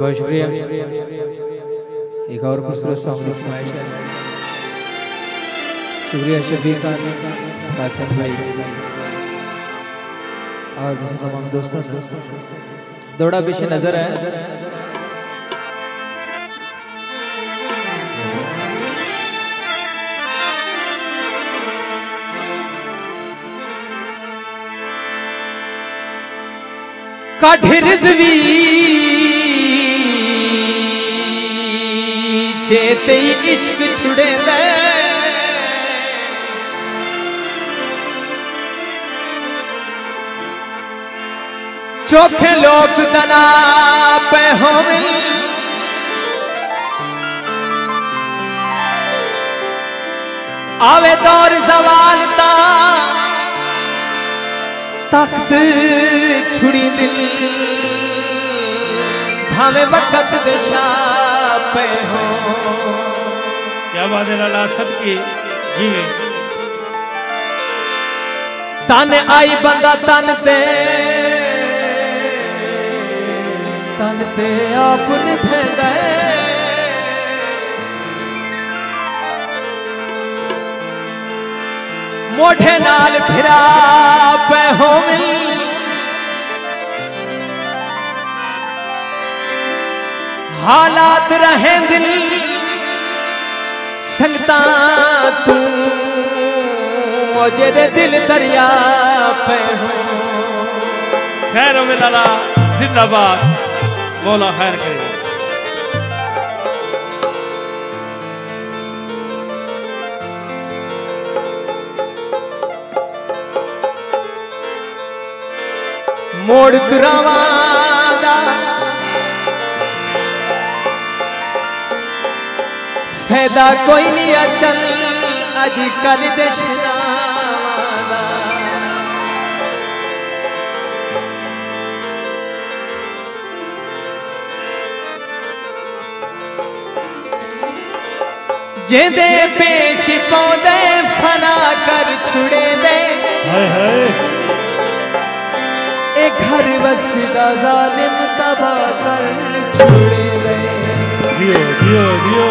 बहुत शुक्रिया। एक और खूबसूरत सॉन्ग सुनाया जाए। शुक्रिया शफीक कासिम भाई और तमाम दोस्तों। दौड़ा पीछे नजर आया। काढ़े रिज़वी चेते इश्क छुड़े चौखे लोग दना पे होवे आवे दौर जवाल ता तख्त छुड़ी दिल भावे वक्त दिशा पे हो। क्या बात है लाला सबकी जीवे तन आई बंदा तन ते आप निभेद मोढ़े नाल फिरा पे हो मिल हालात रहे दिल संगता तू मुझे दे दिल दरिया पे हो। खैर में लाला जिंदाबाद बोला खैर करे। मोड़ तुरावादा फायदा कोई नहीं अचल अज कल दशनावादा जेंदे पेश पौधे फना कर छुड़े दे हाय हाय घर बसदा जालिम तबा कर छोड़े दियो दियो दियो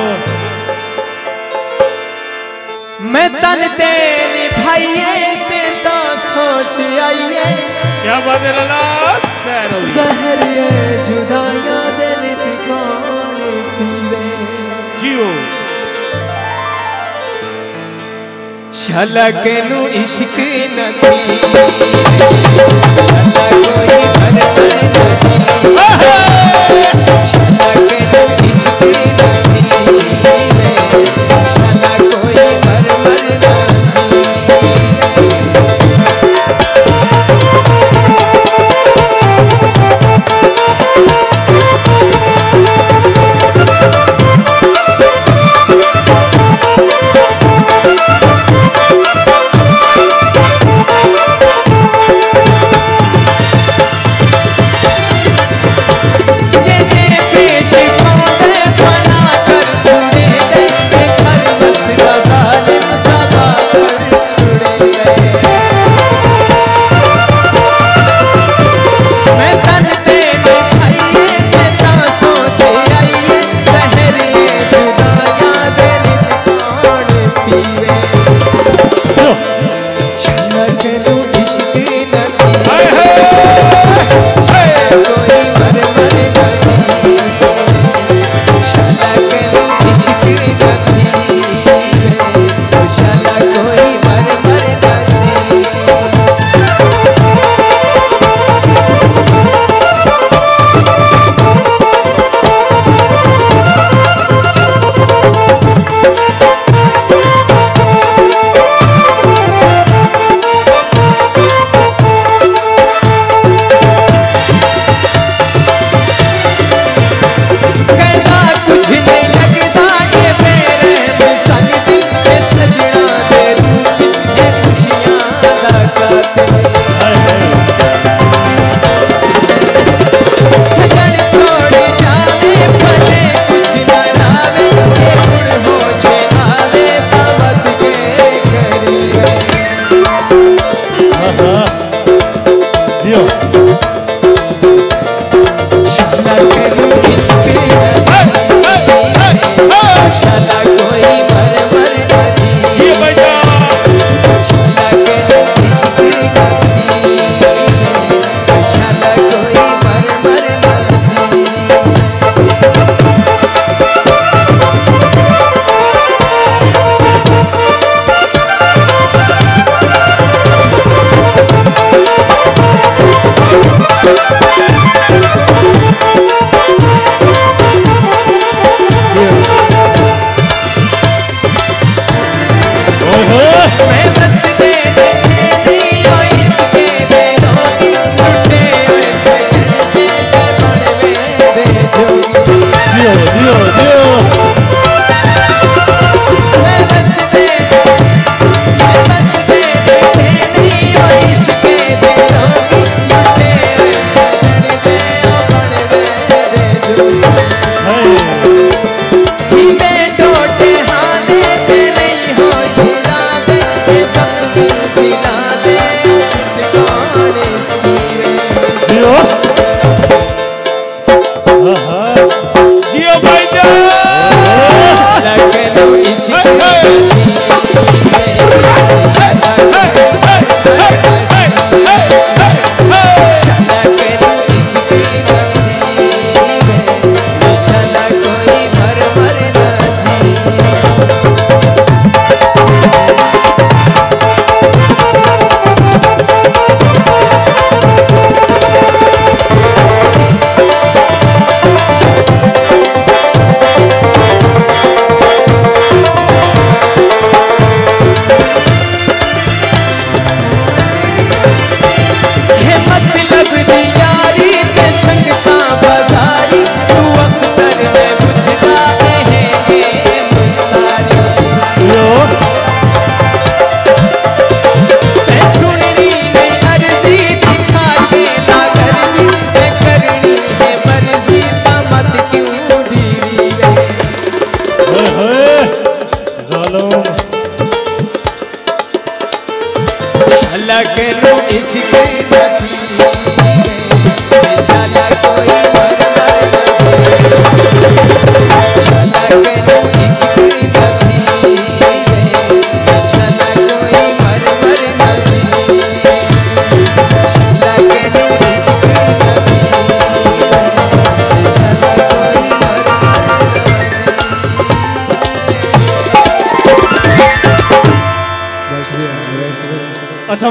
मैं तन ते निभाइए ते तो सोच आइए। क्या बात है लाला जहर ये जुदाइयां दे नितिकान पीले जियो छलक नू इश्क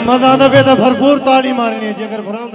मजा आता पे भरपूर ताली मारनी है जी अगर भरा